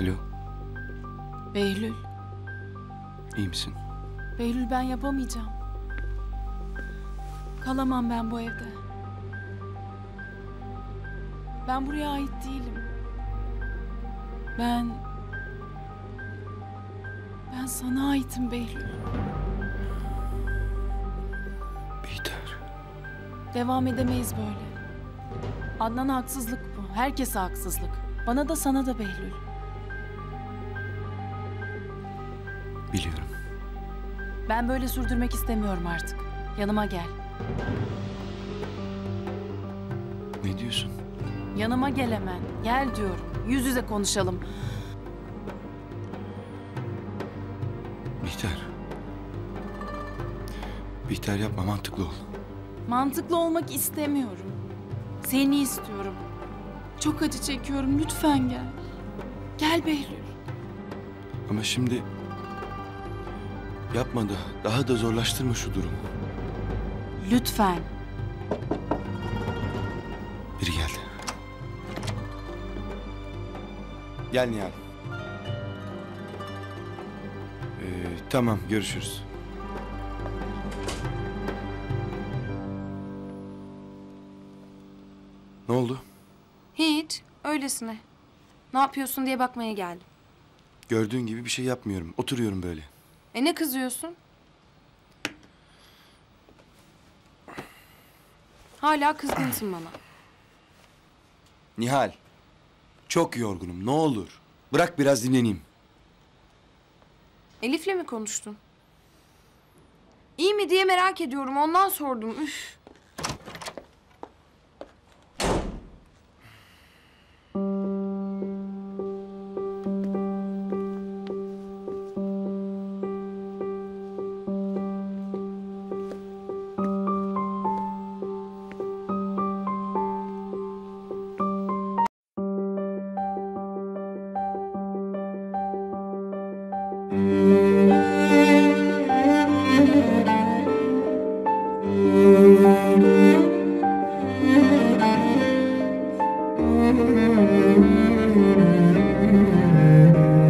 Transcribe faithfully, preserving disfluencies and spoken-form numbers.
Alo. Behlül. İyi misin? Behlül, ben yapamayacağım. Kalamam ben bu evde. Ben buraya ait değilim. Ben... Ben sana aitim Behlül. Bihter. Devam edemeyiz böyle. Adnan'a haksızlık bu. Herkese haksızlık. Bana da sana da Behlül. Biliyorum. Ben böyle sürdürmek istemiyorum artık. Yanıma gel. Ne diyorsun? Yanıma gel hemen. Gel diyorum. Yüz yüze konuşalım. Bihter. Bihter yapma, mantıklı ol. Mantıklı olmak istemiyorum. Seni istiyorum. Çok acı çekiyorum. Lütfen gel. Gel Behlül. Ama şimdi... Yapma da, daha da zorlaştırma şu durumu. Lütfen. Biri geldi. Gel Nihal. Ee, tamam, görüşürüz. Ne oldu? Hiç, öylesine. Ne yapıyorsun diye bakmaya geldim. Gördüğün gibi bir şey yapmıyorum, oturuyorum böyle. E ne kızıyorsun? Hala kızgınsın bana. Nihal, çok yorgunum. Ne olur, bırak biraz dinleneyim. Elif'le mi konuştun? İyi mi diye merak ediyorum, ondan sordum. Üf. Thank you.